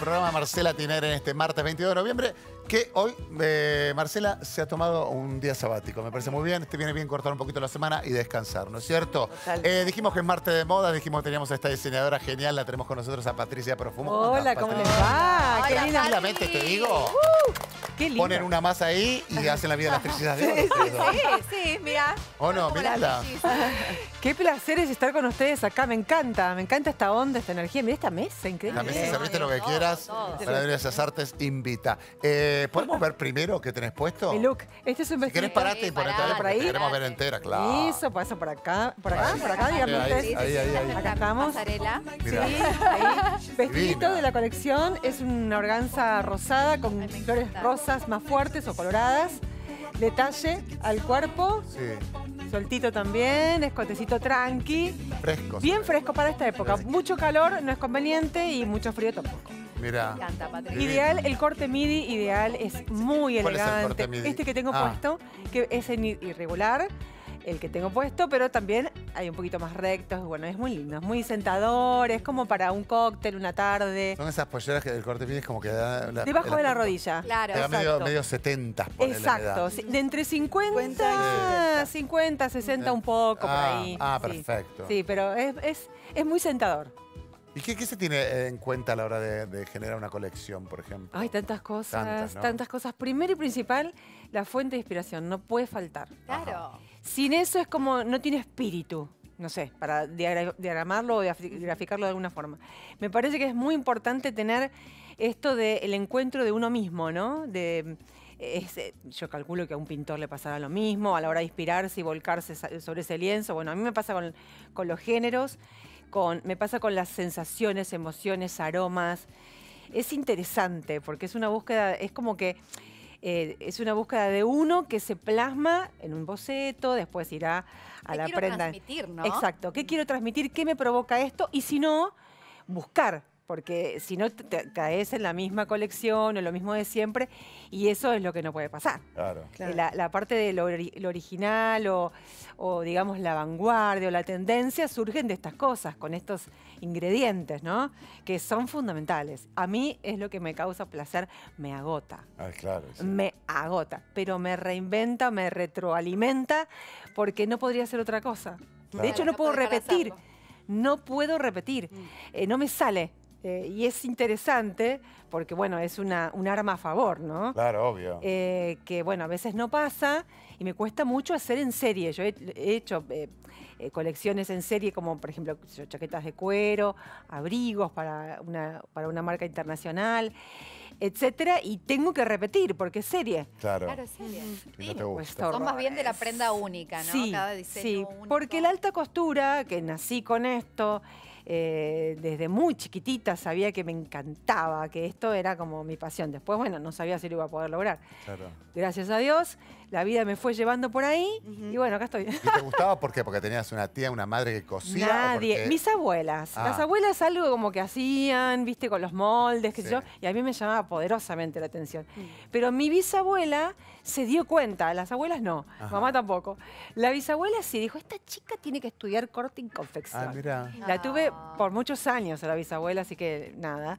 programa Marcela Tinayre en este martes 22 de noviembre, que hoy Marcela se ha tomado un día sabático. Me parece muy bien, te viene bien cortar un poquito la semana y descansar, ¿no es cierto? Dijimos que es martes de moda, dijimos que teníamos a esta diseñadora genial, la tenemos con nosotros a Patricia Profumo. Hola, ¿cómo les va? Qué linda. Tranquilamente te digo. Ponen una masa ahí y hacen la vida de las princesas de oro. Sí, mirá. Oh, no, mirala. Qué placer es estar con ustedes acá. Me encanta esta onda, esta energía. Mirá esta mesa, increíble. La mesa, abriste lo que quieras. Para ver esas artes, invita. ¿Podemos ver primero qué tenés puesto? Mi look. Este es un vestido. Si querés pararte y ponerte por ahí. Queremos ver entera, claro. Eso, paso por acá, díganme ustedes. Ahí. Acá estamos. Vestidito de la colección. Es una organza rosada con flores rosas más fuertes o coloradas, detalle al cuerpo, sí. Soltito también, escotecito tranqui, fresco, bien fresco para esta época, mucho calor no es conveniente y mucho frío tampoco. Mirá. Me encanta, Patricia. Ideal, el corte midi ideal es muy elegante, es este que tengo puesto, que es en irregular, el que tengo puesto, pero también hay un poquito más rectos. Bueno, es muy lindo, es muy sentador, es como para un cóctel, una tarde. Son esas polleras que del corte pide es como que da... debajo de la rodilla. Claro, exacto. Medio 70, ponele. Exacto, de entre 50, 60 un poco por ahí. Perfecto. Sí, pero es muy sentador. ¿Y qué se tiene en cuenta a la hora de generar una colección, por ejemplo? Hay tantas cosas, tantas cosas. Primero y principal, la fuente de inspiración, no puede faltar. Claro. Ajá. Sin eso es como, no tiene espíritu, no sé, para diagramarlo o graficarlo de alguna forma. Me parece que es muy importante tener esto del encuentro de uno mismo, ¿no? Yo calculo que a un pintor le pasará lo mismo a la hora de inspirarse y volcarse sobre ese lienzo. Bueno, a mí me pasa con los géneros, me pasa con las sensaciones, emociones, aromas. Es interesante porque es una búsqueda, es como que... es una búsqueda de uno que se plasma en un boceto, después irá a la prenda. ¿Qué quiero transmitir, no? Exacto. ¿Qué quiero transmitir? ¿Qué me provoca esto? Y si no, buscar. Porque si no, te caes en la misma colección, en lo mismo de siempre. Y eso es lo que no puede pasar. Claro. La parte de lo original o, digamos, la vanguardia o la tendencia surgen de estas cosas, con estos ingredientes, ¿no? Que son fundamentales. A mí es lo que me causa placer. Me agota. Ah, claro. Sí. Me agota. Pero me reinventa, me retroalimenta, porque no podría hacer otra cosa. Claro. De hecho, no puedo repetir. No puedo repetir. No me sale. Y es interesante porque, bueno, es un arma a favor, ¿no? Claro, obvio. Que, bueno, a veces no pasa y me cuesta mucho hacer en serie. Yo he hecho colecciones en serie como, por ejemplo, chaquetas de cuero, abrigos para una marca internacional, etcétera, y tengo que repetir porque es serie. Claro, es serie. Sí, no te gusta. Son más bien de la prenda única, ¿no? Sí, cada diseño único. Porque la alta costura, que nací con esto... desde muy chiquitita sabía que me encantaba, que esto era como mi pasión. Después, bueno, no sabía si lo iba a poder lograr. Claro. Gracias a Dios, la vida me fue llevando por ahí y bueno, acá estoy. ¿Y te gustaba por qué? ¿Porque tenías una tía, una madre que cosía? Nadie. Porque... mis abuelas. Las abuelas algo como que hacían, viste, con los moldes, qué sé yo. Y a mí me llamaba poderosamente la atención. Pero mi bisabuela se dio cuenta. Las abuelas no. Ajá. Mamá tampoco. La bisabuela sí dijo, esta chica tiene que estudiar corte y confección. Ah, mira. La tuve... por muchos años a la bisabuela, así que nada.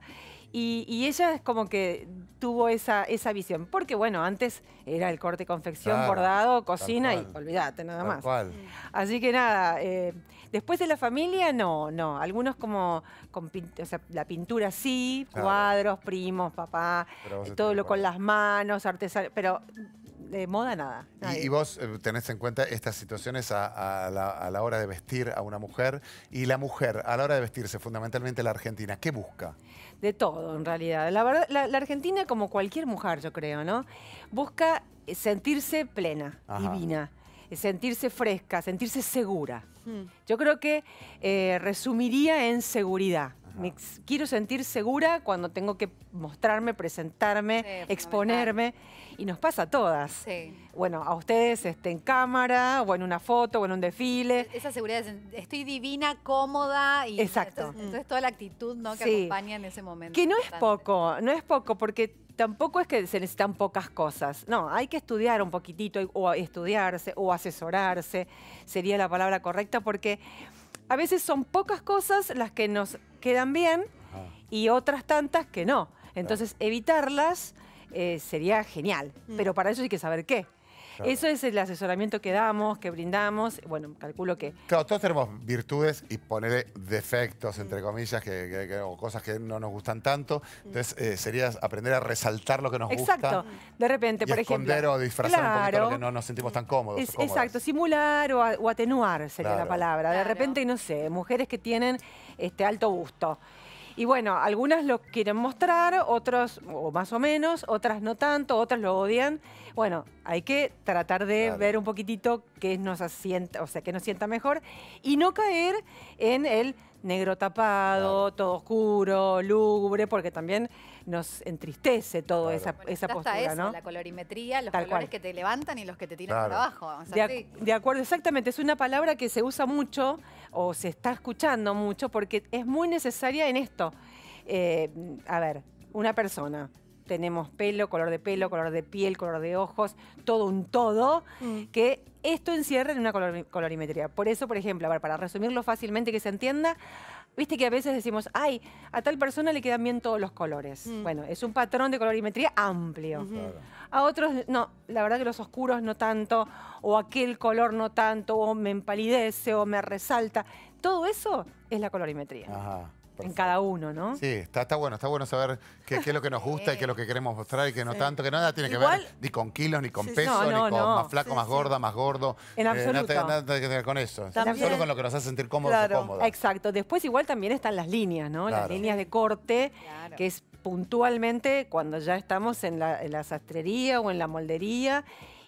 Y ella es como que tuvo esa visión. Porque, bueno, antes era el corte, confección, bordado, cocina y olvídate, nada más. Así que nada, después de la familia, no. Algunos como, o sea, la pintura sí, cuadros, primos, papá, todo lo con las manos, artesanía, pero... de moda, nada. Y vos tenés en cuenta estas situaciones a la hora de vestir a una mujer. Y la mujer, a la hora de vestirse, fundamentalmente la argentina, ¿qué busca? De todo, en realidad. La verdad, la argentina, como cualquier mujer, yo creo, ¿no? Busca sentirse plena, divina, sentirse fresca, sentirse segura. Yo creo que resumiría en seguridad. Me quiero sentir segura cuando tengo que mostrarme, presentarme, exponerme. Y nos pasa a todas. Sí. Bueno, a ustedes en cámara, o en una foto, o en un desfile. Esa seguridad, estoy divina, cómoda. Y exacto. Entonces toda la actitud, ¿no? Que acompaña en ese momento. Que no es poco, porque... tampoco es que se necesitan pocas cosas. No, hay que estudiar un poquitito, o estudiarse, o asesorarse, sería la palabra correcta, porque a veces son pocas cosas las que nos quedan bien, Ajá. Y otras tantas que no. Entonces, claro, evitarlas sería genial, pero para eso hay que saber qué. Claro. Eso es el asesoramiento que damos, que brindamos. Bueno, calculo que... Claro, todos tenemos virtudes y ponerle defectos, entre comillas, o cosas que no nos gustan tanto. Entonces, sería aprender a resaltar lo que nos gusta. Exacto. De repente, por ejemplo... esconder o disfrazar un poquito lo que no nos sentimos tan cómodos. Exacto. Simular o atenuar sería la palabra. De repente, no sé, mujeres que tienen alto busto. Y bueno, algunas lo quieren mostrar, otros o más o menos, otras no tanto, otras lo odian. Bueno, hay que tratar de ver un poquitito qué nos asienta, o sea, qué nos sienta mejor y no caer en el negro tapado, todo oscuro, lúgubre, porque también nos entristece toda esa postura, hasta eso, ¿no? La colorimetría, los colores que te levantan y los que te tiran para abajo. O sea, de acuerdo, exactamente. Es una palabra que se usa mucho o se está escuchando mucho porque es muy necesaria en esto. A ver, una persona... Tenemos pelo, color de piel, color de ojos, todo un todo, que esto encierra en una colorimetría. Por eso, por ejemplo, a ver, para resumirlo fácilmente que se entienda, viste que a veces decimos, ay, a tal persona le quedan bien todos los colores. Bueno, es un patrón de colorimetría amplio. Claro. A otros, no, la verdad que los oscuros no tanto, o aquel color no tanto, o me empalidece, o me resalta. Todo eso es la colorimetría. Ajá. En cada uno, ¿no? Sí, está bueno saber qué es lo que nos gusta y qué es lo que queremos mostrar y qué no tanto, que nada tiene que ver ni con kilos, ni con peso, ni con más flaco, más gorda, más gordo. En absoluto. Nada tiene que ver con eso. También, solo con lo que nos hace sentir cómodos o cómodas. Exacto. Después igual también están las líneas, ¿no? Las líneas de corte, que es puntualmente cuando ya estamos en la sastrería o en la moldería.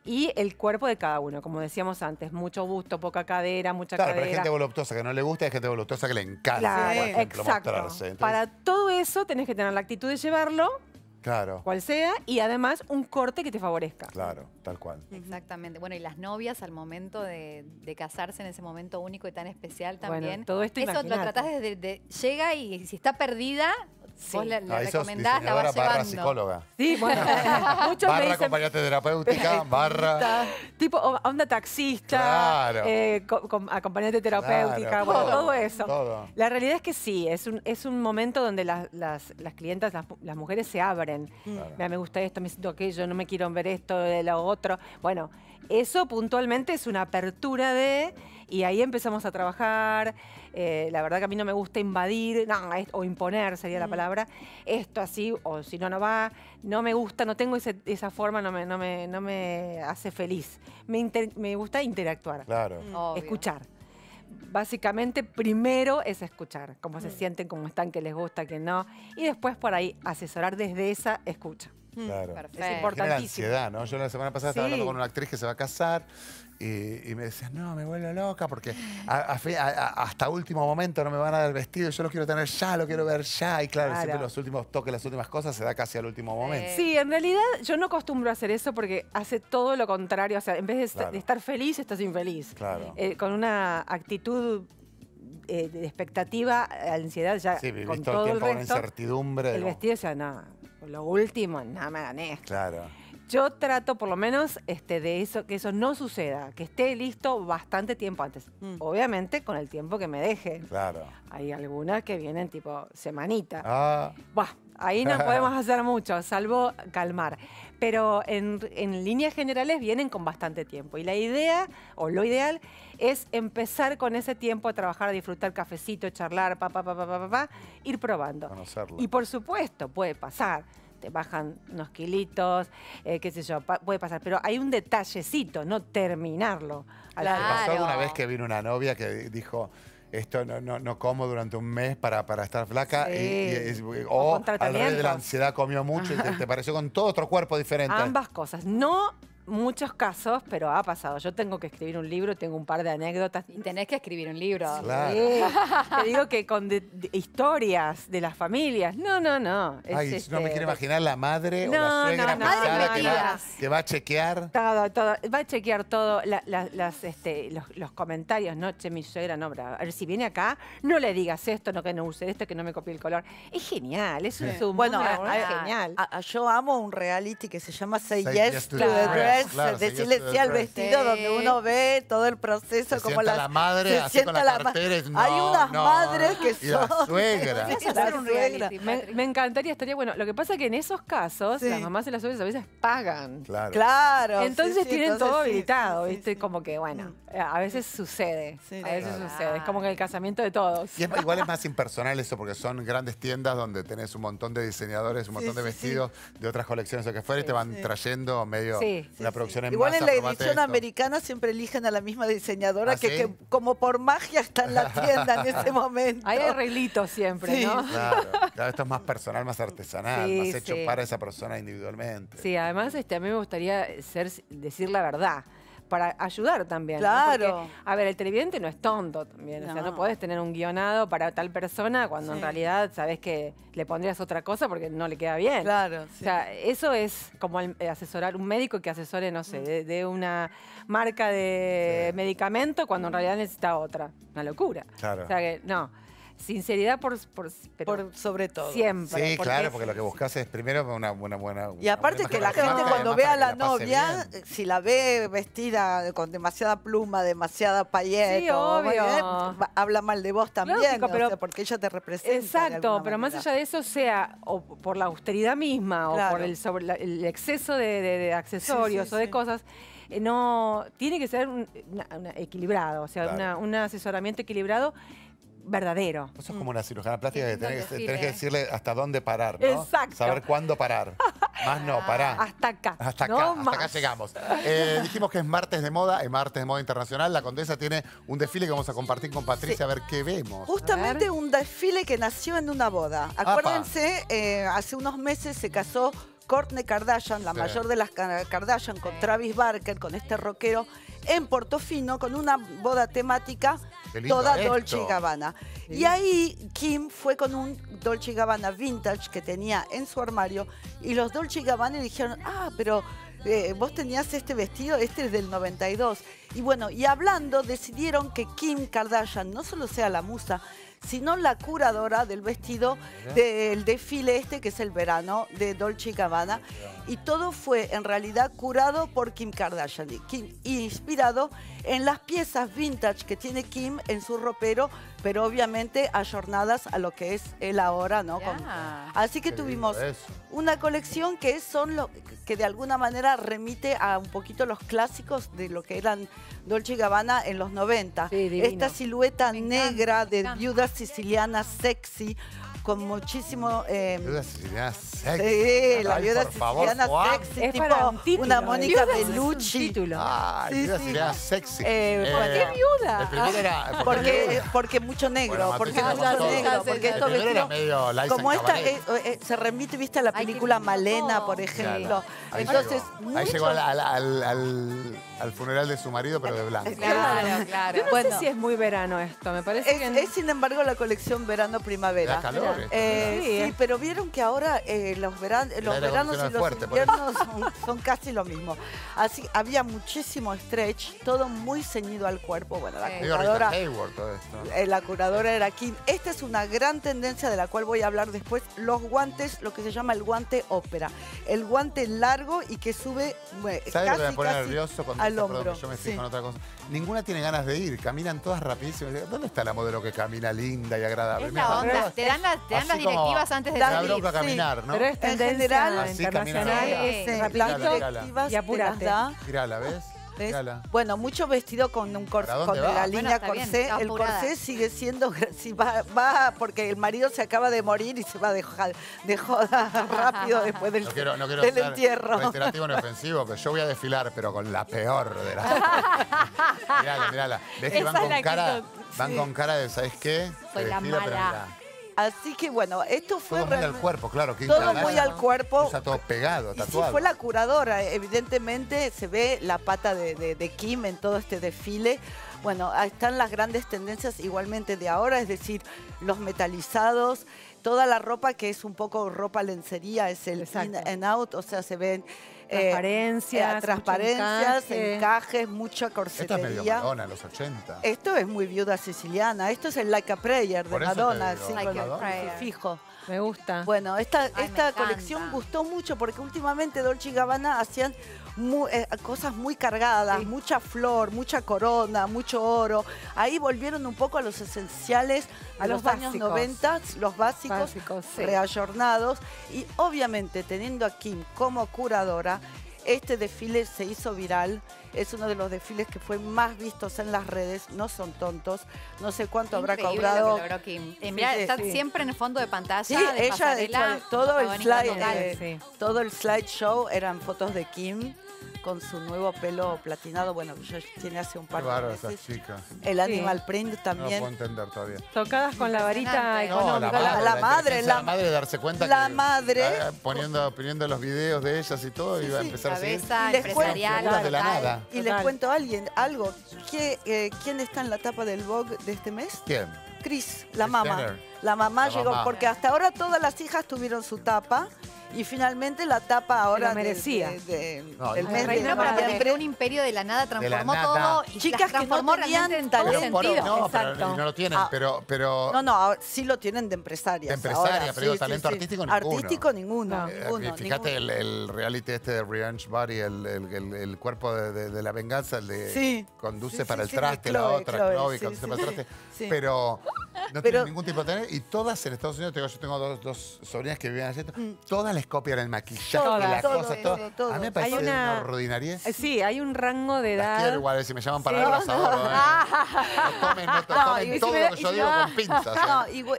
Y el cuerpo de cada uno, como decíamos antes, mucho busto, poca cadera, mucha cadera. Claro, pero hay gente voluptuosa que no le gusta y hay gente voluptuosa que le encanta, por ejemplo, mostrarse. Entonces... Para todo eso tenés que tener la actitud de llevarlo, cual sea, y además un corte que te favorezca. Claro, tal cual. Exactamente. Bueno, y las novias al momento de casarse en ese momento único y tan especial también. Bueno, todo esto eso lo tratás desde... Llega y si está perdida... Sí. Vos le recomendás, la vas llevando. Psicóloga. Sí, bueno. Muchos me dicen, acompañante terapéutica, tipo, onda taxista, acompañante terapéutica, bueno, todo eso. Todo. La realidad es que sí, es un momento donde las clientas, las mujeres se abren. Me gusta esto, me siento aquello, no me quiero ver esto, lo otro. Bueno, eso puntualmente es una apertura de... Y ahí empezamos a trabajar. La verdad que a mí no me gusta invadir, o imponer sería la palabra. Esto así, o si no, no va. No me gusta, no tengo esa forma, no me hace feliz. Me gusta interactuar, escuchar. Básicamente, primero es escuchar. Cómo se sienten, cómo están, qué les gusta, qué no. Y después por ahí asesorar desde esa escucha. Claro. Perfecto. Es importantísimo. La ansiedad, ¿no? Yo la semana pasada estaba hablando con una actriz que se va a casar y me decía, no, me vuelvo loca porque hasta último momento no me van a dar el vestido, yo lo quiero tener ya, lo quiero ver ya. Y claro, siempre los últimos toques, las últimas cosas se da casi al último momento. Sí, en realidad yo no acostumbro a hacer eso porque hace todo lo contrario. O sea, en vez de, de estar feliz, estás infeliz. Claro. Con una actitud... de expectativa, ansiedad, ya con todo el tiempo, el resto, con incertidumbre. El vestido, o sea, lo último, nada me hagan esto. Claro. Yo trato, por lo menos, de eso, que eso no suceda, que esté listo bastante tiempo antes. Obviamente, con el tiempo que me dejen. Claro. Hay algunas que vienen tipo semanita. Ahí no podemos hacer mucho, salvo calmar. Pero en líneas generales vienen con bastante tiempo. Y la idea, o lo ideal, es empezar con ese tiempo a trabajar, a disfrutar cafecito, charlar, ir probando. Conocerlo. Y por supuesto, puede pasar. Te bajan unos kilitos, qué sé yo, puede pasar. Pero hay un detallecito, no terminarlo. Pasó alguna vez que vino una novia que dijo... Esto no como durante un mes para estar flaca. O al revés de la ansiedad comió mucho y te pareció con todo otro cuerpo diferente. Ambas cosas. No muchos casos, pero ha pasado. Yo tengo que escribir un libro, tengo un par de anécdotas. Y tenés que escribir un libro. Claro. Sí. Te digo que con historias de las familias. No. Ay, no me quiero imaginar la madre o la suegra pesada que va a chequear. Todo. Va a chequear todo. Los comentarios, ¿no? Che, mi suegra, no, a ver, si viene acá, no le digas esto, no que no use esto, que no me copie el color. Es genial, es genial. Yo amo un reality que se llama Say Yes to the Dress. es claro, decirle sí al vestido, sí, donde uno ve todo el proceso. Se como sienta la madre, así con las carteras. No, hay unas madres que son... Y la suegra. Sí, la suegra. Me encantaría, estaría bueno. Lo que pasa es que en esos casos, sí, las mamás y las suegras a veces pagan. Claro. Claro. Entonces sí, tienen entonces todo habilitado, sí, ¿viste? Sí, sí. Como que, bueno, a veces sucede. Sí, a veces claro sucede. Es como que el casamiento de todos. Y es, igual es más impersonal eso, porque son grandes tiendas donde tenés un montón de diseñadores, un montón sí, de vestidos, sí, de otras colecciones o que fuera, sí, y te van sí trayendo medio sí la sí producción sí en igual masa, en la edición esto americana siempre eligen a la misma diseñadora. ¿Ah, que, sí? Que como por magia está en la tienda en ese momento. Hay arreglitos siempre, sí, ¿no? Claro, claro, esto es más personal, más artesanal, sí, más sí hecho para esa persona individualmente. Sí, además a mí me gustaría decir la verdad, para ayudar también. Claro. ¿No? Porque, a ver, el televidente no es tonto también. No. O sea, no podés tener un guionado para tal persona cuando sí en realidad sabés que le pondrías otra cosa porque no le queda bien. Claro. Sí. O sea, eso es como el asesorar, un médico que asesore, no sé, de una marca de sí medicamento cuando en realidad necesita otra. Una locura. Claro. O sea que, no. Sinceridad por sobre todo. Siempre. Sí, porque claro, porque lo que buscas es primero una buena... Y aparte que la gente cuando ve a la novia, si la ve vestida con demasiada pluma, demasiada payeta, sí, obvio, habla mal de vos también, lógico, pero, o sea, porque ella te representa. Exacto, pero más allá de eso, sea o por la austeridad misma, claro, o por el exceso de accesorios, sí, sí, o de sí cosas... No, tiene que ser un equilibrado, o sea, claro, un asesoramiento equilibrado verdadero. Eso es como una cirujana plástica, que tenés que decirle hasta dónde parar, ¿no? Exacto. Saber cuándo parar. Más no, pará. Hasta acá. Hasta acá, no hasta más acá llegamos. Dijimos que es martes de moda, es martes de moda internacional. La Condesa tiene un desfile que vamos a compartir con Patricia, sí, a ver qué vemos. Justamente un desfile que nació en una boda. Acuérdense, hace unos meses se casó Kourtney Kardashian, la sí mayor de las Kardashian, con Travis Barker, con este rockero, en Portofino, con una boda temática toda esto Dolce y Gabbana. Sí. Y ahí Kim fue con un Dolce y Gabbana vintage que tenía en su armario y los Dolce y Gabbana dijeron, ah, pero vos tenías este vestido, este es del 92. Y bueno, y hablando, decidieron que Kim Kardashian no solo sea la musa, sino la curadora del vestido del desfile este, que es el verano, de Dolce y Gabbana. Y todo fue, en realidad, curado por Kim Kardashian y inspirado en las piezas vintage que tiene Kim en su ropero, pero obviamente ayornadas a lo que es él ahora, ¿no? Yeah. Así que tuvimos una colección que son lo que de alguna manera remite a un poquito los clásicos de lo que eran Dolce y Gabbana en los 90. Sí, esta silueta negra de viuda siciliana sexy, con muchísimo... viuda siciliana sexy. Sí, la viuda siciliana sexy, tipo una Mónica Bellucci. Ay, viuda siciliana sexy. ¿Por qué viuda? Porque mucho negro, porque mucho negro, porque esto vestido... Como esta, se remite, viste, a la película Malena, por ejemplo. Entonces, ahí llegó al funeral de su marido, pero de blanco. Claro, claro. Yo no sé si es muy verano esto, me parece que... Es, sin embargo, la colección verano-primavera. Sí, pero vieron que ahora los veranos y los inviernos son casi lo mismo. Así había muchísimo stretch, todo muy ceñido al cuerpo. Bueno, la curadora, la curadora era Kim. Esta es una gran tendencia de la cual voy a hablar después. Los guantes, lo que se llama el guante ópera. El guante largo y que sube casi, lo que me pone nervioso cuando al hombro. Yo me fijo en otra cosa. Ninguna tiene ganas de ir, caminan todas rapidísimo. ¿Dónde está la modelo que camina linda y agradable? Te dan las directivas antes de salir. A caminar, sí, ¿no? Pero es tendencia internacional, es directivas y apurate. Girala, ¿ves? Bueno, mucho vestido con un corsé, con la línea corsé. El corsé sigue siendo, porque el marido se acaba de morir y se va de joda rápido después del entierro. No quiero ser reiterativo ni ofensivo, pero yo voy a desfilar, pero con la peor de las... Mirala, mirala. ¿Ves que van con cara de, ¿sabes qué? Soy la mala. Así que bueno, esto fue... Todo muy al cuerpo, claro. Todo muy al cuerpo. Está todo pegado, tatuado. Sí, fue la curadora. Evidentemente se ve la pata de Kim en todo este desfile. Bueno, están las grandes tendencias igualmente de ahora, es decir, los metalizados, toda la ropa que es un poco ropa lencería, es el in and out, o sea, se ven... Transparencias. Transparencias, encajes, mucha corsetería. Esto es medio Madonna, los 80. Esto es muy viuda siciliana. Esto es el Like a Prayer de Madonna. Sí, like a Prayer. Fijo. Me gusta. Bueno, esta colección gustó mucho porque últimamente Dolce y Gabbana hacían cosas muy cargadas, sí, mucha flor, mucha corona, mucho oro. Ahí volvieron un poco a los esenciales, a los años 90, los básicos sí, reayornados. Y obviamente teniendo a Kim como curadora, este desfile se hizo viral. Es uno de los desfiles que fue más vistos en las redes. No son tontos. No sé cuánto increíble habrá cobrado. Lo que logró Kim. Mirá, sí, está siempre en el fondo de pantalla. Sí, de ella, todo el slideshow eran fotos de Kim con su nuevo pelo platinado. Bueno, ya tiene hace un par de meses. El animal print también. No lo puedo entender todavía. Tocadas con la varita económica. No, la madre darse cuenta la que madre poniendo los videos de ellas y todo, iba a empezar cabeza, así. Empresarial, de la nada. Y les cuento a alguien algo. ¿Quién está en la tapa del Vogue de este mes? ¿Quién? Chris, la mamá. La mamá llegó porque hasta ahora todas las hijas tuvieron su tapa. Y finalmente la tapa ahora la merecía. El mes de noviembre. Un imperio de la nada transformó todo. Y chicas que no tenían talento. No, pero no lo tienen. Pero no, sí lo tienen de empresarias. De empresarias, ahora, pero sí, talento artístico ninguno. Artístico ninguno. Fíjate el reality este de Revenge Body, el cuerpo de la venganza, el de conduce para el traste, la otra, Chloe, conduce para el traste. Pero no tienen ningún tipo de talento. Y todas en Estados Unidos, yo tengo dos sobrinas que viven allí, todas las copian el maquillaje, las cosas, todo. A mí me parece una ordinaria. Sí, hay un rango de edad. Quiero igual, si me llaman para el asador. Tomen todo lo que yo digo con pinzas.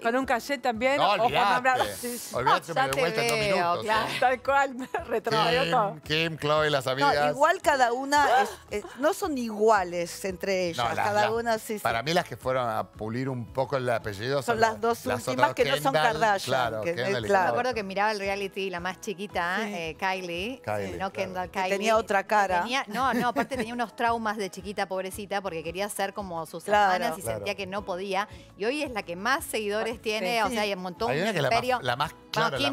Con un cachet también. No, olvidate, me devuelta en 2 minutos. Tal cual, me retrocedió todo. Kim, Chloe, las amigas. Igual cada una, no son iguales entre ellas. Cada una sí. Para mí las que fueron a pulir un poco el apellido son las dos últimas que no son Kardashian. Claro, me acuerdo que miraba el reality, la más chiquita, Kylie, no Kendall, Kylie. Que tenía otra cara. Aparte tenía unos traumas de chiquita, pobrecita, porque quería ser como sus hermanas y sentía que no podía. Y hoy es la que más seguidores tiene, o sea, hay un montón de imperio.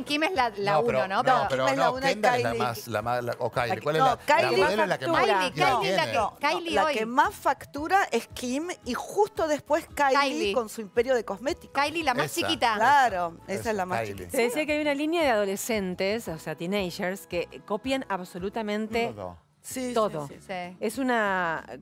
Kim es la uno, ¿no? No, pero Kendall es la más... O Kylie, ¿cuál es la que más factura? Kylie hoy. La que más factura es Kim y justo después Kylie con su imperio de cosméticos. Kylie, la más chiquita. Claro, esa es la más chiquita. Se decía que hay una línea de adolescentes, o sea, teenagers, que copian absolutamente todo. Sí. Es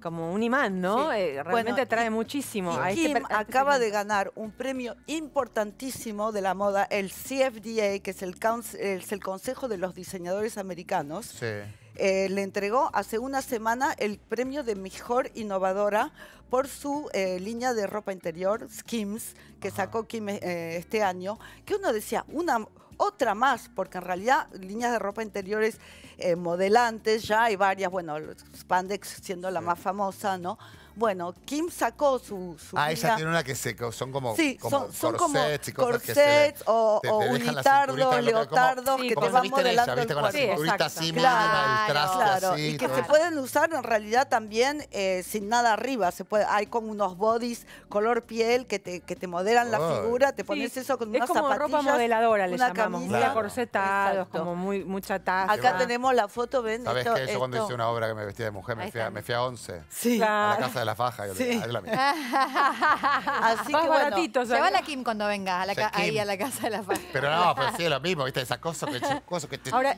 como un imán, ¿no? Sí. Realmente trae muchísimo. Y Kim acaba de ganar un premio importantísimo de la moda, el CFDA, que es el Consejo de los Diseñadores Americanos. Sí. Le entregó hace una semana el premio de Mejor Innovadora por su línea de ropa interior, Skims, que sacó Kim este año, que uno decía, otra más, porque en realidad líneas de ropa interiores modelantes, ya hay varias, bueno, Spandex siendo la más famosa, ¿no? Bueno, Kim sacó su ella tiene una que son como corsets y cosas que se o unitardos, leotardos, que te van modelando el cuerpo. Sí, así, mínima, el trazo así. Y que se pueden usar en realidad también sin nada arriba. Hay como unos bodies color piel que te modelan la figura, te pones eso con unas zapatillas. Es como ropa modeladora, le llamamos. Muy acorsetados, como mucha taza. Acá tenemos la foto, ven. ¿Sabés qué? Yo cuando hice una obra que me vestía de mujer, me fui a 11. Sí. A la casa de la faja, es la misma. Así que bueno, se va la Kim cuando venga ahí a la casa de la faja. Pero no, pues sí, es lo mismo, viste, esas cosas que te... Ahora,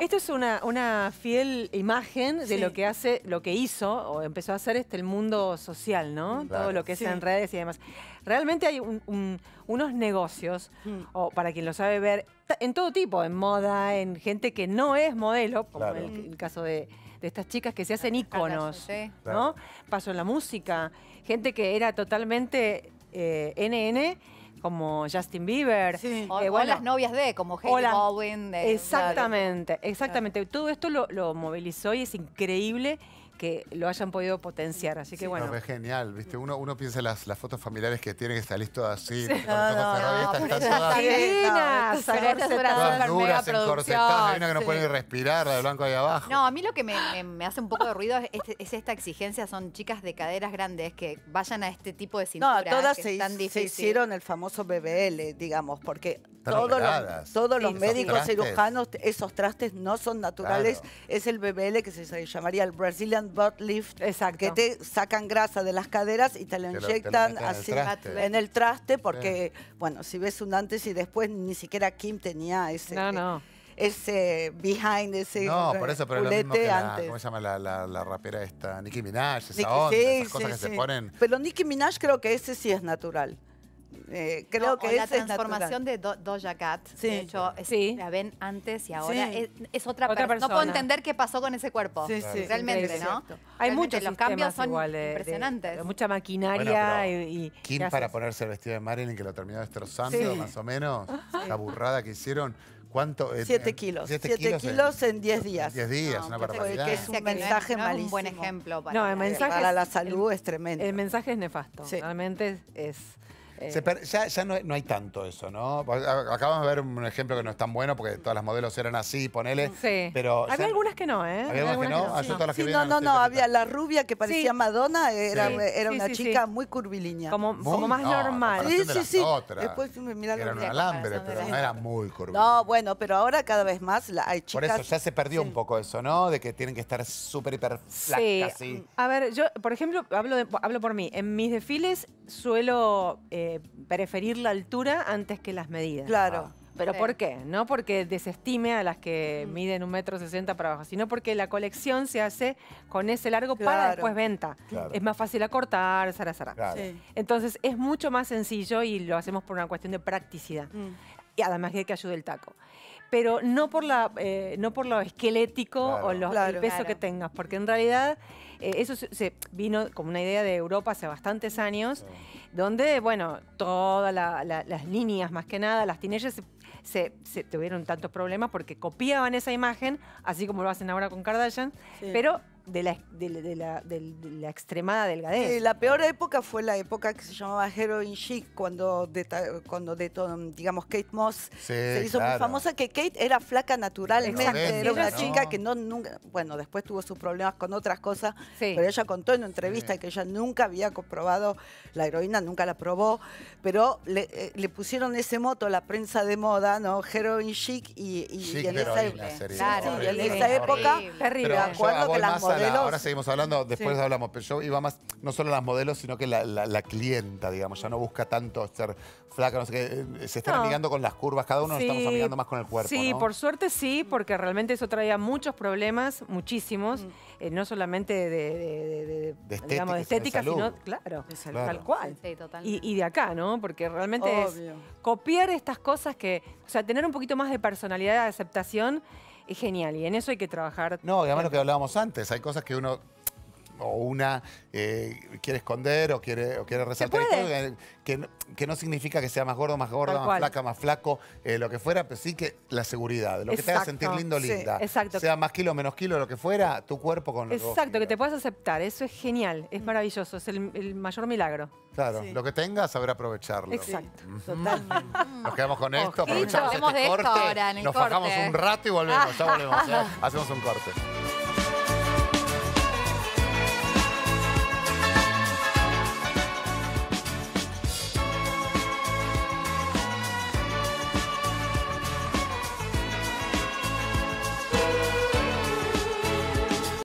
esto es una fiel imagen de lo que hace, lo que hizo o empezó a hacer el mundo social, ¿no? Claro. Todo lo que es en redes y demás. Realmente hay unos negocios, o para quien lo sabe ver, en todo tipo, en moda, en gente que no es modelo, como el caso de estas chicas que se hacen íconos, ¿no? Pasó en la música, gente que era totalmente NN, como Justin Bieber. Sí. O las novias como Haley Baldwin. Exactamente. Todo esto lo movilizó y es increíble que lo hayan podido potenciar. Así que bueno. No, es genial, ¿viste? Uno piensa en las fotos familiares que tienen que salir todas así. Sí. Hay una que no puede ni respirar, la de blanco ahí abajo. No, a mí lo que me hace un poco de ruido es esta exigencia. Son chicas de caderas grandes que vayan a este tipo de cintura. No, todas se hicieron el famoso BBL, digamos, porque todos los médicos cirujanos, esos trastes no son naturales. Claro. Es el BBL que se llamaría el Brazilian butt lift. Exacto. Que te sacan grasa de las caderas y te la inyectan así en el traste porque, bueno, si ves un antes y después, ni siquiera Kim tenía ese... No, no. Ese behind, ese... No, por eso, pero lo mismo que la, ¿cómo se llama la rapera esta? Nicki Minaj, esa onda, esas cosas que se ponen... Pero Nicki Minaj creo que ese sí es natural. Creo que la transformación de Doja Cat, de hecho, la ven antes y ahora es otra persona. No puedo entender qué pasó con ese cuerpo. Realmente, ¿no? Hay muchos cambios, son impresionantes. Mucha maquinaria y... Kim para ponerse el vestido de Marilyn, que lo terminó destrozando, más o menos. La burrada que hicieron... ¿Cuánto? 7 kilos. 7 kilos en 10 días. 10 días, una barbaridad. Que es un mensaje malísimo. Un buen ejemplo para la salud es tremendo. El mensaje es nefasto. Sí. Realmente es... Ya no hay tanto eso, ¿no? Acabamos de ver un ejemplo que no es tan bueno porque todas las modelos eran así, ponele. Sí. Pero, había algunas que no, ¿eh? Había algunas que no. Ah, yo todas las que no. Había la rubia que parecía Madonna, era una chica muy curvilínea. Como más normal. Sí. Después mirá lo que eran un alambre, pero no era muy curvilínea. No, bueno, pero ahora cada vez más hay chicas. Por eso ya se perdió un poco eso, ¿no? De que tienen que estar súper, hiper flacas. Sí. A ver, yo, por ejemplo, hablo por mí. En mis desfiles suelo... preferir la altura antes que las medidas. Claro. ¿Pero por qué? No porque desestime a las que miden 1,60 m para abajo, sino porque la colección se hace con ese largo para después venta. Claro. Es más fácil acortar, Claro. Sí. Entonces es mucho más sencillo y lo hacemos por una cuestión de practicidad. Y además que ayude el taco. Pero no por, no por lo esquelético o el peso que tengas, porque en realidad... eso se vino como una idea de Europa hace bastantes años, donde, bueno, todas las niñas, más que nada, las teenagers se tuvieron tantos problemas porque copiaban esa imagen, así como lo hacen ahora con Kardashian, pero de la extremada delgadez. Sí, la peor época fue la época que se llamaba Heroin Chic, digamos, Kate Moss se hizo muy famosa, que Kate era flaca naturalmente, era una chica que nunca... Bueno, después tuvo sus problemas con otras cosas, pero ella contó en una entrevista que ella nunca había comprobado la heroína, nunca la probó, pero le pusieron ese moto a la prensa de moda, ¿no? Heroin Chic y en esa época... Terrible. Me acuerdo que las modelos... Ahora seguimos hablando, después hablamos, pero yo iba más, no solo las modelos, sino que la clienta, digamos, ya no busca tanto ser flaca, no sé qué, se están amigando con las curvas, cada uno nos estamos amigando más con el cuerpo, sí, ¿no? Por suerte sí, porque realmente eso traía muchos problemas, muchísimos, no solamente de estética, sino, claro, tal cual. Sí, y de acá, ¿no? Porque realmente es copiar estas cosas que, o sea, tener un poquito más de personalidad, de aceptación, es genial, y en eso hay que trabajar. No, además lo que hablábamos antes, hay cosas que uno quiere esconder o quiere resaltar. Que no significa que sea más gordo, más gorda, más flaca, más flaco, lo que fuera, pero sí que la seguridad, lo que te haga sentir lindo, linda. Exacto. Sea más kilo, menos kilo, lo que fuera, tu cuerpo con lo que vos quieras. Exacto, que te puedas aceptar, eso es genial, es maravilloso, es el mayor milagro. Claro, lo que tengas, saber aprovecharlo. Exacto, totalmente. Nos quedamos con esto, aprovechamos este corte, nos bajamos un rato y volvemos, ya volvemos, hacemos un corte.